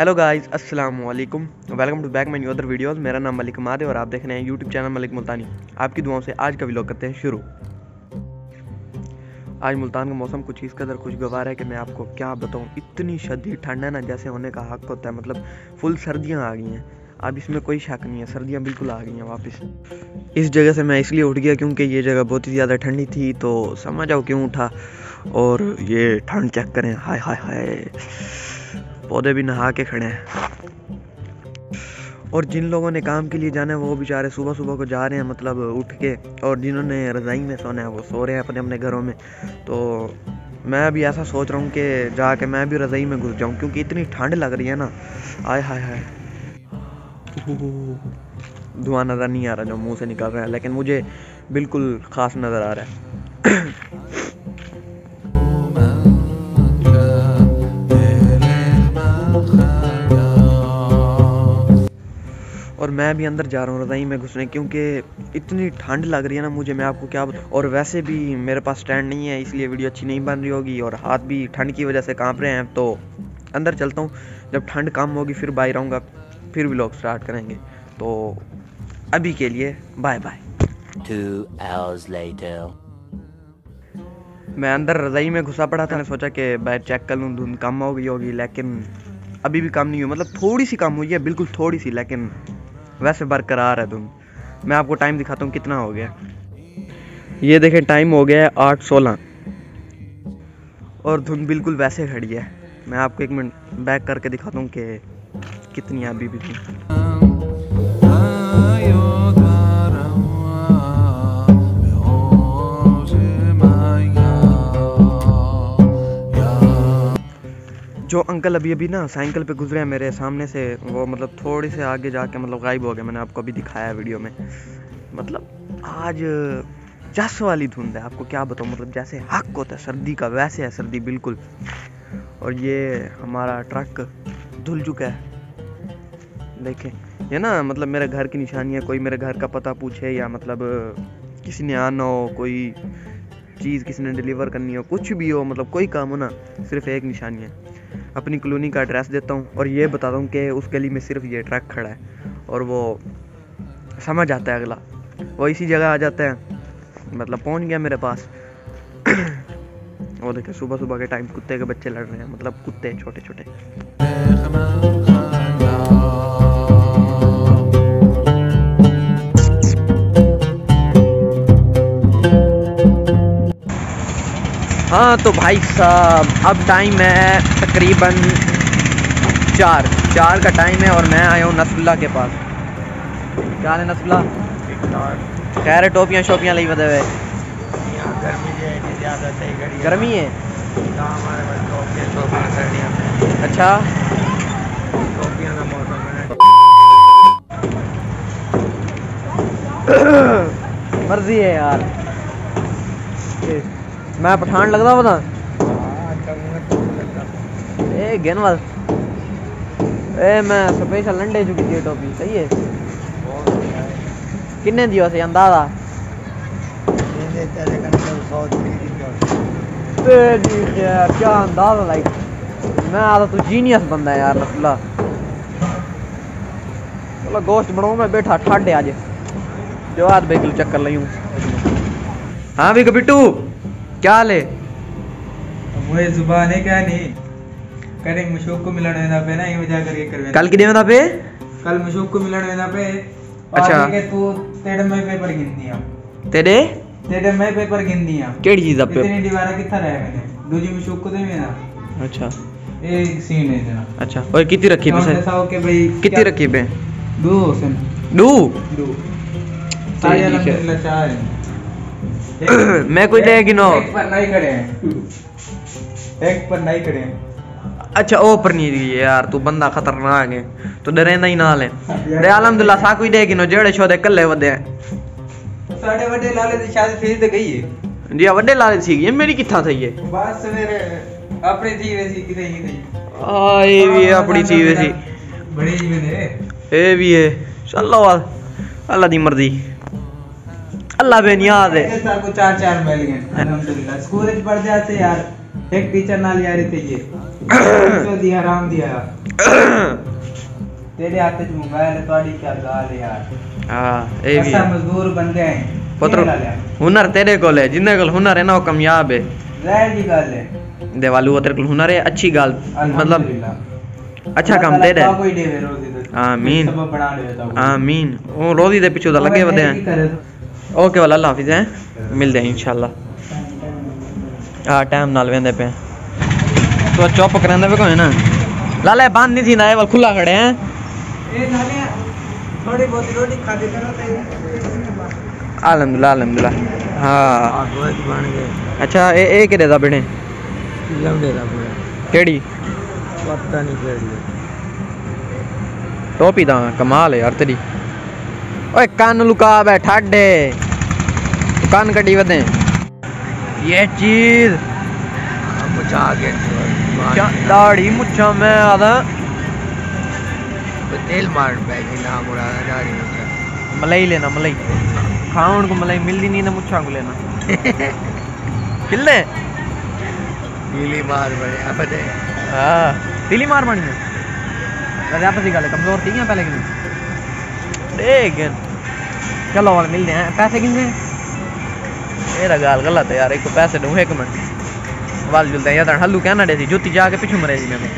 Hello guys अस्सलाम वालेकुम, welcome to back my new other videos. मेरा नाम मलिक मादे और आप देख रहे हैं यूट्यूब चैनल मलिक मुल्तानी। आपकी दुआओं से आज का व्लॉग करते हैं शुरू। आज मुल्तान का मौसम कुछ इस कदर खुशगवार है कि मैं आपको क्या बताऊं। इतनी शदीद ठंड है ना, जैसे होने का हक होता है, मतलब फुल सर्दियाँ आ गई हैं। अब इसमें कोई शक नहीं है, सर्दियाँ बिल्कुल आ गई हैं वापस। इस जगह से मैं इसलिए उठ गया क्योंकि ये जगह बहुत ही ज़्यादा ठंडी थी, तो समझ आओ क्यों उठा। और ये ठंड चेक करें, हाय हाय हाय, पौधे भी नहा के खड़े हैं। और जिन लोगों ने काम के लिए जाना है वो बेचारे सुबह सुबह को जा रहे हैं, मतलब उठ के, और जिन्होंने रज़ाई में सोना है वो सो रहे हैं अपने अपने घरों में। तो मैं भी ऐसा सोच रहा हूँ कि जाके मैं भी रज़ाई में घुस जाऊँ, क्योंकि इतनी ठंड लग रही है ना, आय हाय हाय। धुआं नज़र नहीं आ रहा जो मुँह से निकल रहा है, लेकिन मुझे बिल्कुल ख़ास नज़र आ रहा है। और मैं भी अंदर जा रहा हूँ रज़ाई में घुसने, क्योंकि इतनी ठंड लग रही है ना मुझे, मैं आपको क्या बताऊँ। और वैसे भी मेरे पास स्टैंड नहीं है, इसलिए वीडियो अच्छी नहीं बन रही होगी, और हाथ भी ठंड की वजह से कांप रहे हैं। तो अंदर चलता हूँ, जब ठंड कम होगी फिर बाहर आऊँगा, फिर व्लॉग स्टार्ट करेंगे। तो अभी के लिए बाय बाय। 2 hours later मैं अंदर रज़ाई में घुसा पड़ा था। मैंने सोचा कि बाहर चेक कर लूँ, धुंध कम हो गई होगी, लेकिन अभी भी कम नहीं हुई, मतलब थोड़ी सी कम हुई है, बिल्कुल थोड़ी सी, लेकिन वैसे बरकरार है तुम। मैं आपको टाइम दिखाता हूँ कितना हो गया। ये देखें, टाइम हो गया है 8:16 और धुंध बिल्कुल वैसे खड़ी है। मैं आपको एक मिनट बैक करके दिखाता हूँ कि कितनी अभी भी थी। जो अंकल अभी अभी ना साइकिल पे गुजरे हैं मेरे सामने से, वो मतलब थोड़े से आगे जाके मतलब गायब हो गए। मैंने आपको अभी दिखाया वीडियो में। मतलब आज जस वाली धुंध है, आपको क्या बताऊँ, मतलब जैसे हक होता है सर्दी का, वैसे है सर्दी बिल्कुल। और ये हमारा ट्रक धुल चुका है, देखें। ये ना मतलब मेरे घर की निशानी है, कोई मेरे घर का पता पूछे, या मतलब किसी ने आना हो, कोई चीज़ किसी ने डिलीवर करनी हो, कुछ भी हो, मतलब कोई काम हो ना, सिर्फ एक निशानी है। अपनी कॉलोनी का एड्रेस देता हूँ और ये बताता हूँ कि उस गली में सिर्फ ये ट्रक खड़ा है, और वो समझ आता है अगला, वो इसी जगह आ जाता है, मतलब पहुँच गया मेरे पास। वो देखे सुबह सुबह के टाइम कुत्ते के बच्चे लड़ रहे हैं, मतलब कुत्ते छोटे छोटे। हाँ तो भाई साहब, अब टाइम है तकरीबन 4 का टाइम है, और मैं आया हूँ नसरुल्लाह के पास। क्या है नसरुल्लाह, खैर टोपियाँ शोपियाँ ली बदे हुए, गर्मी है। अच्छा मर्जी है यार। मैं पठान लगता पता गेन वाल ए मैं स्पेशल अंडे चुकी थी टोपी, सही है। किन्ने दी वैसे अंदाजा? यार क्या अंदाजा, लाइक मैं आता तू जीनियस बंदा है यार नसरुल्लाह। चलो गोश्त बनाऊ, मैं बैठा ठाडे आज जो आज बिल्कुल चक्कर ली हूँ। हाँ भी बिट्टू क्या ले मुझे जुबान है क्या नहीं करे मशूक को मिलन वेंदा पे ना, ई वजह करके करवे कल किदे वेंदा पे, कल मशूक को मिलन वेंदा पे। अच्छा के तू तेरे में पेपर गिनदियां, तेरे में पेपर गिनदियां केड़ी चीज पे, इतनी दीवारा किथा रह मैंने दूजी मशूक को दे मेरा। अच्छा एक सीन है जरा। अच्छा ओए कितनी रखी पे सर, ओके भाई कितनी रखी पे? दो सुन, दो सारी अलहमदुलिल्लाह चार है। मैं कोई ले गिनो, एक पर नहीं खड़े हैं, एक पर नहीं खड़े हैं। अच्छा ओ पर नहीं है यार, तू बंदा खतरनाक है, तू डरेंदा ही ना ले दे। अल्हम्दुलिल्लाह सा कोई दे गिनो जेड़े छोदे कल्ले वदे हैं। साडे वड्डे लाले दी शादी थी ते गई है जी, वड्डे लाले सी ये मेरी किथा थई है, बस मेरे अपनी जीवे सी किथे ही नहीं। हाय भी अपनी जीवे सी बड़ी जीवे ने ए भी है, चलो अल्लाह दी मर्जी, अल्लाह बेनियाज है। चार चार मिल गए अल्हम्दुलिल्लाह। स्कूल पढ़ जाते यार। एक टीचर ना लिया रहे थे ये तो दिया राम दिया तेरे आते च मोबाइल तोड़ी क्या गाल यार। हां ए भी ऐसा मजदूर बंदे हैं पुत्र हुनर तेरे कोल है जिन्ने कोल हुनर है ना वो कामयाब है। जाहिर सी गल है देवालू वो तेरे कोल हुनर है अच्छी गल मतलब अच्छा काम तेरे कोई देवे रोजी तो आमीन सब बना लेता आमीन ओ रोजी दे पिछो दा लगे वदे हैं। ओके वाला अल्लाह हाफिज हैं मिलदे हैं इंशाल्लाह। हाँ टाइम नाल वेंदे पे तो चुप करांदे वे कोई ना लाले बंद नहीं थी ना ये खुला खड़े हैं ए नाले थोड़ी बहुत रोटी खा दे करो ते अलहमदुलिल्लाह अलहमदुलिल्लाह। हां बन गए अच्छा ए के देदा बने लमडे दा पूरा केड़ी पता नहीं केड़ी टोपी दा कमाल है यार तेरी। ओए कान लुका बैठा डे कान कटी वदे ये चीज मुछा के दाढ़ी मुछा में आधा तेल मार बैठी ना बुरा दाढ़ी मुछा मलाई लेना मलाई खाऊं को मलाई मिलती नहीं ना मुछा को लेना किल्ले तिली मार बने आप दे। हां तिली मार बनी है अरे आप सी गल कमजोर थी क्या पहले की देख चलो और मिलते हैं। पैसे कितने एरा गाल गलत है यार एक पैसे दूं एक मिनट वाल जुलते यार हल्लू कहना दे सी जुती जाके पिछु मरे जी मैंने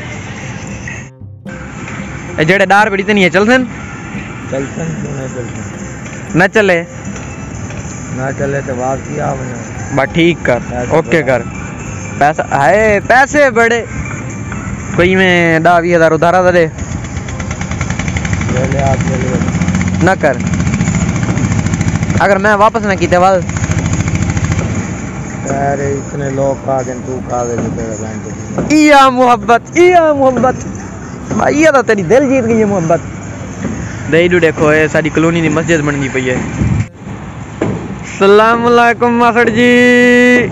ए जेड़े डार बड़ी ते नहीं है चलसन क्यों नहीं चलसन ना चले तो वापसी आ बने बा ठीक कर ओके कर पैसा हाय पैसे बड़े कोई में 10,000 उधारा दे ले आप ले ना कर अगर मैं वापस ना कीते वाल अरे इतने लोग कागन तू कागज तेरा बैंड या मोहब्बत भाई ये तो तेरी दिल जीत गई है मोहब्बत दे दू देखो ये सारी कॉलोनी दी मस्जिद बननी पई है। अस्सलाम वालेकुम मास्टर जी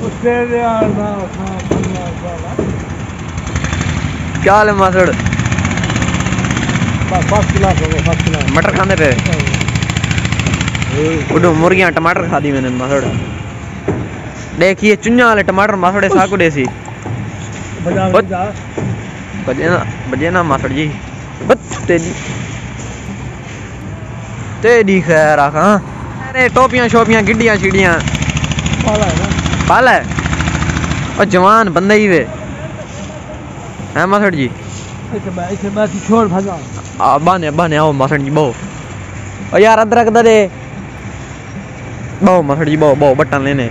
उससे यार ना क्या हाल है मास्टर बस क्लास हो गए बस क्लास मटर खाने पे उड़ो मुर्गियां टमाटर खा दी मैंने मास्टर देखिए चुन्ना वाले टमाटर मासड़े साकू देसी बजे ना मासड़ जी बस तेरी खैर आखा अरे टोपियां शोपियां गिड्डियां छिड़ियां पाला है और जवान बंदे ही वे हैं मासड़ जी इसे छोड़ भगा बहाने आओ मासड़ जी बहु और यार अदरक दे बहु मासड़ जी बहु बटन लेने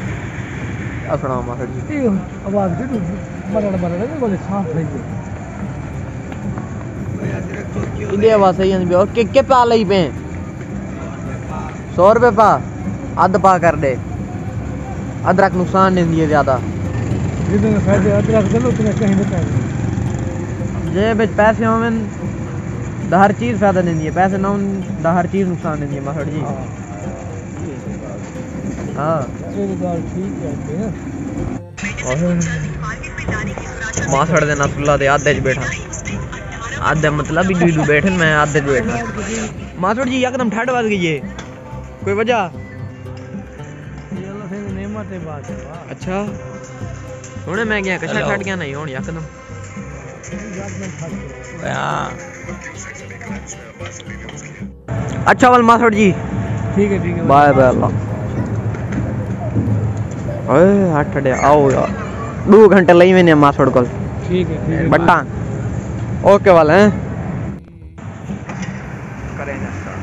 असलाम वालेकुम ए आवाज दे दो बड़ा बोले साफ रही है इले आवाज सही है और के पा लई पे 100 रुपए पा आधा पा कर दे अदरक नुकसान नहीं है ज्यादा जितने फायदे अदरक चलो उतने कहीं बता जे बे पैसे होवन दा हर चीज फायदा नहीं है पैसे ना दा हर चीज नुकसान नहीं है मास्टर जी। हां मासड़ दे नसरुल्ला दे आधे च बैठा आधे मतलब भी डीडू बैठन मैं आधे च बैठा मासड़ जी एकदम ठंड वाज गई है कोई वजह ये अल्लाह से नेमत है बात अच्छा हुणे मैं गया कशा ठट गया नहीं हुण एकदम हां अच्छा वाल मासड़ जी ठीक है बाय बाय अल्लाह ओए आठड़े आओ यार 2 घंटे लई मैंने मासड़ को ठीक है बट्टा ओके वाले हैं करे ना सर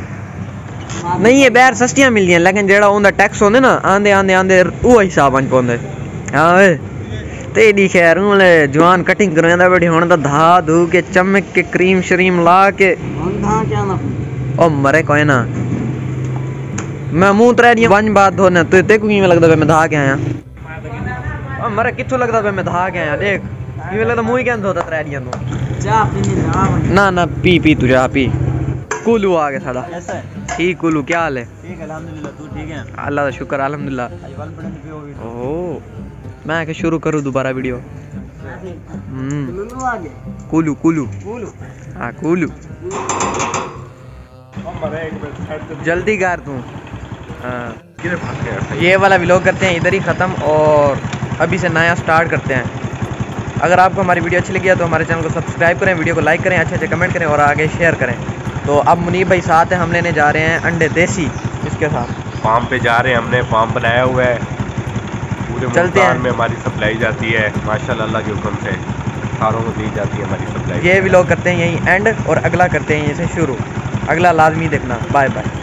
नहीं ये बैर सस्तियां मिलदियां लेकिन जेड़ा ओंदा टैक्स होंदे ना आंदे वो हिसाब अन पोंदे। हां ओए तेरी खैर ओले जवान कटिंग करवांदा बैठी हुन दा धा धू के चमक के क्रीम शरीम ला के हुन धा क्या ना ओ मरे कोई ना मैं मुंह तरेड़ी वन बात धोने ते ते को कीमे लगदा पे मैं धा के आया ओ मारे किथु लगदा पे मैं धा के आया देख कीमे लगदा मुंह ही केन धोता तरेड़ियां नु जा पीनी ना पी तू जा पी कुलू आ गया साडा ऐसा ठीक कुलू क्या हाल है ठीक अल्हम्दुलिल्लाह तू ठीक है अल्लाह का शुक्र अल्हम्दुलिल्लाह आज वाल पड़न पे हो ओ मैं के शुरू करूं दोबारा वीडियो कुलू आ गया कुलू हां कुलू हम मारे एक बैठ जल्दी कर तू। ये वाला व्लॉग करते हैं इधर ही ख़त्म और अभी से नया स्टार्ट करते हैं। अगर आपको हमारी वीडियो अच्छी लगी है तो हमारे चैनल को सब्सक्राइब करें, वीडियो को लाइक करें, अच्छे अच्छे कमेंट करें और आगे शेयर करें। तो अब मुनीब भाई साथ हैं, हम लेने जा रहे हैं अंडे देसी, इसके साथ फार्म पे जा रहे हैं, हमने फार्म बनाया हुआ है, पूरे मुल्तान में हमारी सप्लाई जाती है माशाल्लाह अल्लाह के हुक्म से, सारों को दी जाती है हमारी सप्लाई। ये व्लॉग करते हैं यहीं एंड और अगला करते हैं यहीं से शुरू, अगला लाजमी देखना। Bye bye.